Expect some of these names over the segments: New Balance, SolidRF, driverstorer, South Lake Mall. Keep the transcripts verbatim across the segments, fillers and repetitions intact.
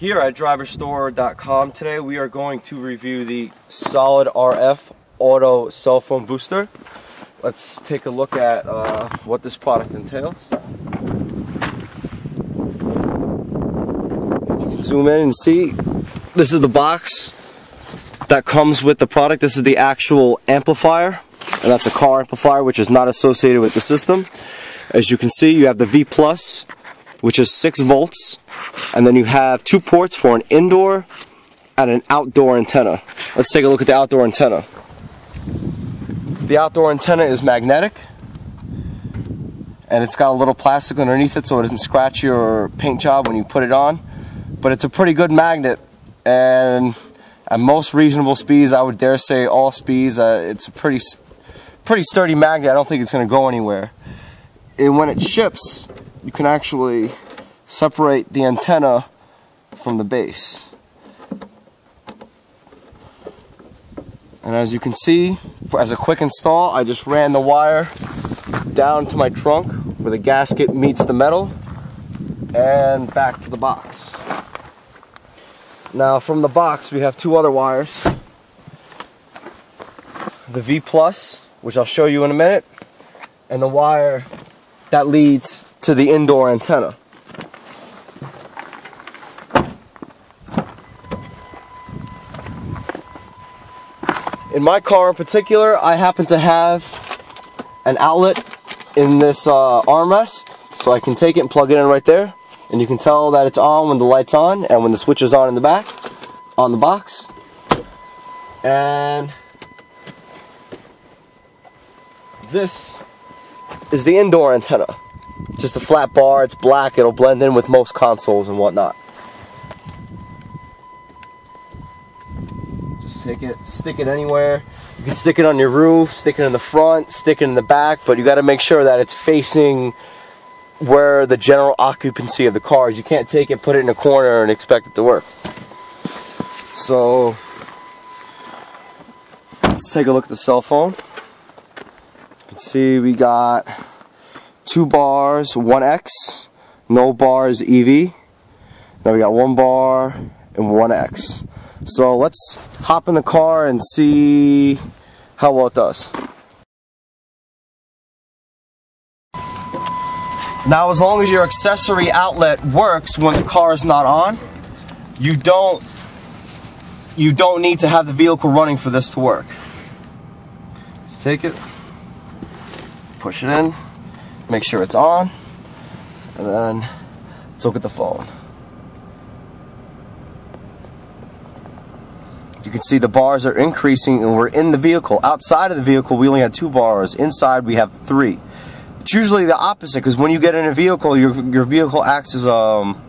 Here at driver storer dot com today we are going to review the SolidRF Auto Cell Phone Booster. Let's take a look at uh, what this product entails. Zoom in and see. This is the box that comes with the product. This is the actual amplifier, and that's a car amplifier which is not associated with the system. As you can see, you have the V plus, which is six volts, and then you have two ports for an indoor and an outdoor antenna. Let's take a look at the outdoor antenna. The outdoor antenna is magnetic, and it's got a little plastic underneath it so it doesn't scratch your paint job when you put it on, but it's a pretty good magnet, and at most reasonable speeds, I would dare say all speeds, uh, it's a pretty pretty sturdy magnet. I don't think it's going to go anywhere. And when it ships, you can actually separate the antenna from the base. And as you can see, as a quick install, I just ran the wire down to my trunk where the gasket meets the metal and back to the box. Now from the box we have two other wires. The V plus, which I'll show you in a minute, and the wire that leads to the indoor antenna. In my car in particular, I happen to have an outlet in this uh, armrest, so I can take it and plug it in right there, and you can tell that it's on when the light's on and when the switch is on in the back, on the box. And this is the indoor antenna. Just a flat bar, it's black, it'll blend in with most consoles and whatnot. Just take it, stick it anywhere. You can stick it on your roof, stick it in the front, stick it in the back, but you got to make sure that it's facing where the general occupancy of the car is. You can't take it, put it in a corner and expect it to work. So let's take a look at the cell phone. You can see we got two bars, one X, no bar is E V. Now we got one bar and one X. So let's hop in the car and see how well it does. Now as long as your accessory outlet works when the car is not on, you don't, you don't need to have the vehicle running for this to work. Let's take it, push it in. Make sure it's on, and then let's look at the phone. You can see the bars are increasing and we're in the vehicle. Outside of the vehicle we only had two bars, inside we have three. It's usually the opposite, because when you get in a vehicle, your, your vehicle acts as, um,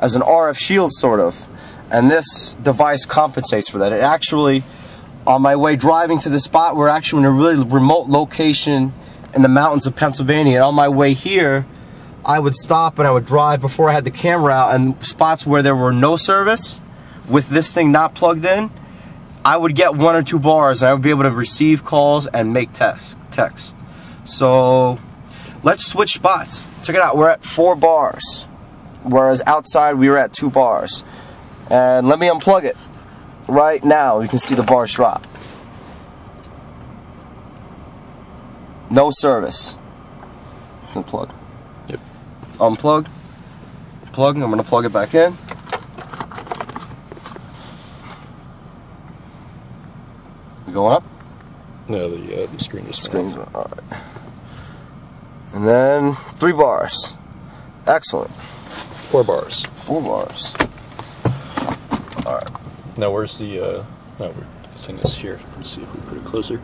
as an R F shield sort of, and this device compensates for that. It actually, on my way driving to the spot, we're actually in a really remote location in the mountains of Pennsylvania, and on my way here I would stop and I would drive before I had the camera out, and spots where there were no service with this thing not plugged in, I would get one or two bars and I would be able to receive calls and make text text. So let's switch spots. Check it out, we're at four bars, whereas outside we were at two bars. And let me unplug it right now. You can see the bars drop. No service. Unplug. Yep. Unplug. Plug. I'm going to plug it back in. Going up? No, the, uh, the screen is Screen's on. All right. And then three bars. Excellent. Four bars. Four bars. All right. Now where's the? Uh, no, I think it's here. Let's see if we put it closer.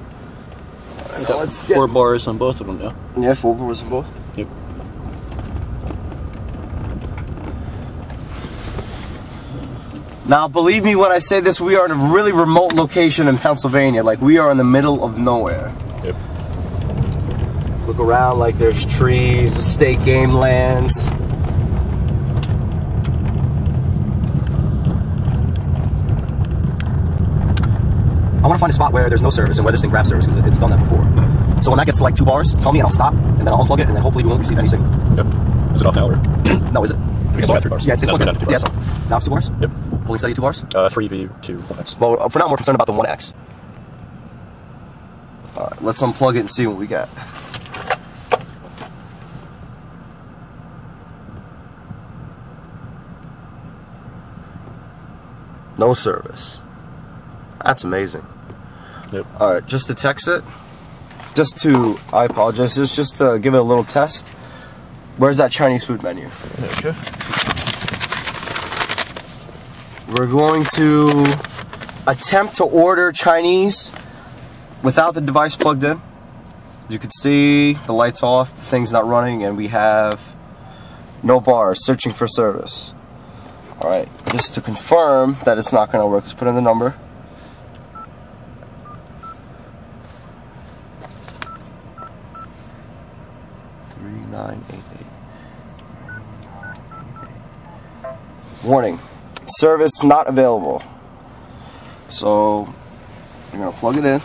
Now let's get four bars on both of them now. Yeah, four bars on both. Yep. Now believe me when I say this, we are in a really remote location in Pennsylvania. Like, we are in the middle of nowhere. Yep. Look around, like there's trees, state game lands. I want to find a spot where there's no service and where this thing grabs service, because it's done that before. So when that gets to like two bars, tell me and I'll stop, and then I'll unplug it, and then hopefully we won't receive any signal. Yep. Is it off now, or? No, is it? It's still at three bars. Yeah, it's, it's no, plugged in. Yeah, it's on. Valves two bars? Yep. Pulling study two bars? Uh, three V, two one X. Well, for now, I'm more concerned about the one X. All right, let's unplug it and see what we got. No service. That's amazing. Yep. All right, just to text it, just to, I apologize, just to give it a little test. Where's that Chinese food menu? Okay. We're going to attempt to order Chinese without the device plugged in. You can see the light's off, the thing's not running, and we have no bars, searching for service. All right, just to confirm that it's not gonna work, let's put in the number. three nine eight eight. Warning, service not available. So, you're gonna plug it in.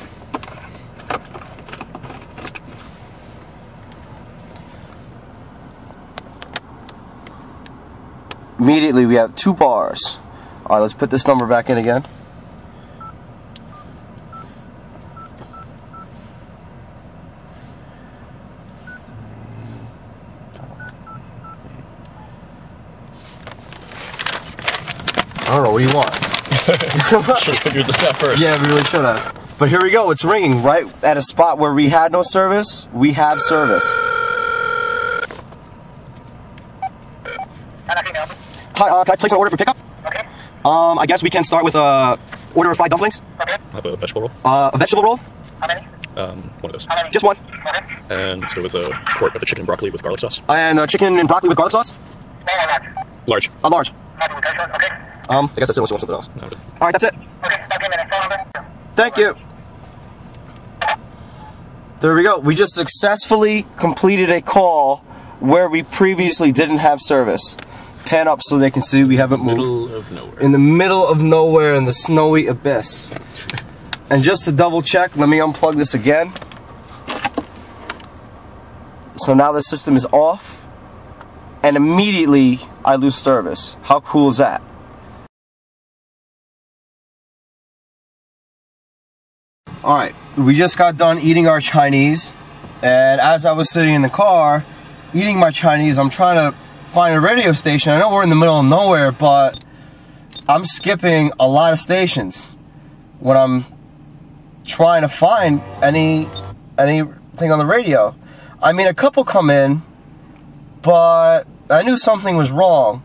Immediately we have two bars. Alright, let's put this number back in again. I don't know, what do you want? Should have figured this out first. Yeah, we really should have. But here we go, it's ringing right at a spot where we had no service, we have service. Hi, uh, can I place an order for pickup? Okay. Um, I guess we can start with a order of fried dumplings. Okay. I have a vegetable roll. Uh, a vegetable roll. How many? Um, one of those. How many? Just one. Okay. And let's go with a quart of the chicken and broccoli with garlic sauce. And uh, chicken and broccoli with garlic sauce? Small or large? Large. A large. Large with garlic sauce, okay. Um, I guess that's it unless you want something else. No, really. All right, that's it. Okay, okay, minute. Phone number. Thank you. There we go. We just successfully completed a call where we previously didn't have service. Pan up so they can see we haven't moved. Middle of nowhere. In the middle of nowhere in the snowy abyss. And just to double check, let me unplug this again. So now the system is off, and immediately I lose service. How cool is that? Alright, we just got done eating our Chinese, and as I was sitting in the car eating my Chinese, I'm trying to find a radio station. I know we're in the middle of nowhere, but I'm skipping a lot of stations when I'm trying to find any anything on the radio. I mean, a couple come in, but I knew something was wrong.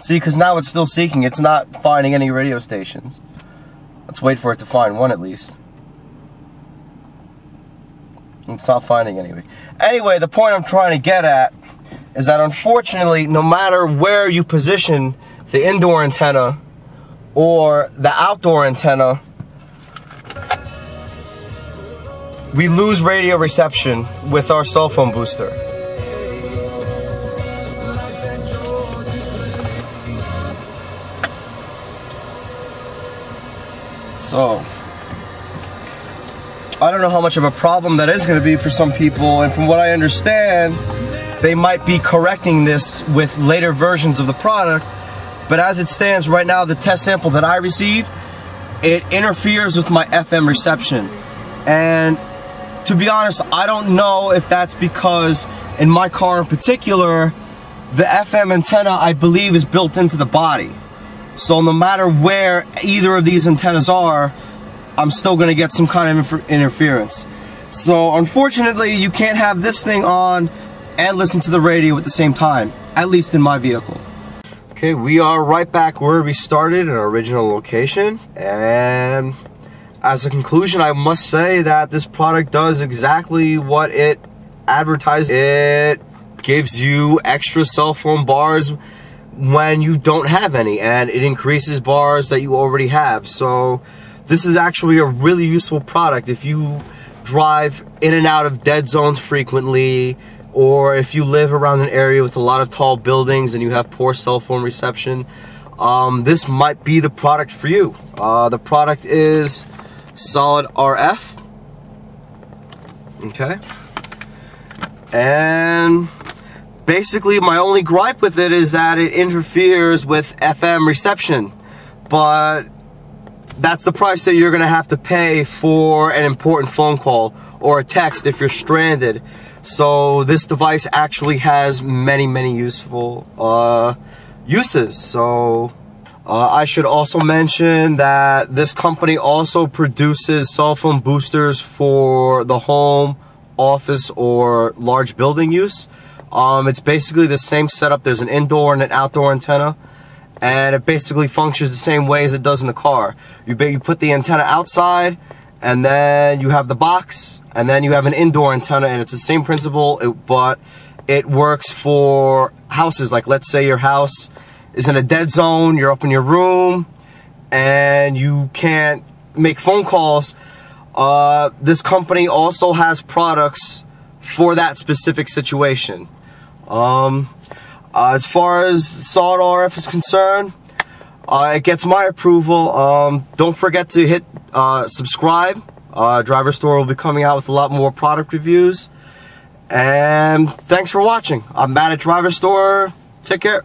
See, because now it's still seeking. It's not finding any radio stations. Let's wait for it to find one at least. It's not finding anyway. Anyway, the point I'm trying to get at is that unfortunately, no matter where you position the indoor antenna or the outdoor antenna, we lose radio reception with our cell phone booster. So, I don't know how much of a problem that is going to be for some people, and from what I understand, they might be correcting this with later versions of the product, but as it stands right now, the test sample that I received, it interferes with my F M reception. And to be honest, I don't know if that's because in my car in particular, the F M antenna I believe is built into the body. So no matter where either of these antennas are, I'm still gonna get some kind of interference. So unfortunately, you can't have this thing on and listen to the radio at the same time, at least in my vehicle. Okay, we are right back where we started in our original location, and as a conclusion, I must say that this product does exactly what it advertised. It gives you extra cell phone bars when you don't have any, and it increases bars that you already have. So this is actually a really useful product if you drive in and out of dead zones frequently, or if you live around an area with a lot of tall buildings and you have poor cell phone reception. Um, this might be the product for you. Uh, the product is SolidRF. Okay. And Basically, my only gripe with it is that it interferes with F M reception, but that's the price that you're going to have to pay for an important phone call or a text if you're stranded. So this device actually has many, many useful uh, uses. So uh, I should also mention that this company also produces cell phone boosters for the home, office, or large building use. Um, it's basically the same setup. There's an indoor and an outdoor antenna, and it basically functions the same way as it does in the car. You, you put the antenna outside, and then you have the box, and then you have an indoor antenna, and it's the same principle, it, but it works for houses. Like, let's say your house is in a dead zone, you're up in your room, and you can't make phone calls. Uh, this company also has products for that specific situation. Um, uh, as far as SolidRF is concerned, uh, it gets my approval. Um, don't forget to hit uh, subscribe. Uh, Driver Store will be coming out with a lot more product reviews. And thanks for watching. I'm Matt at Driver Store. Take care.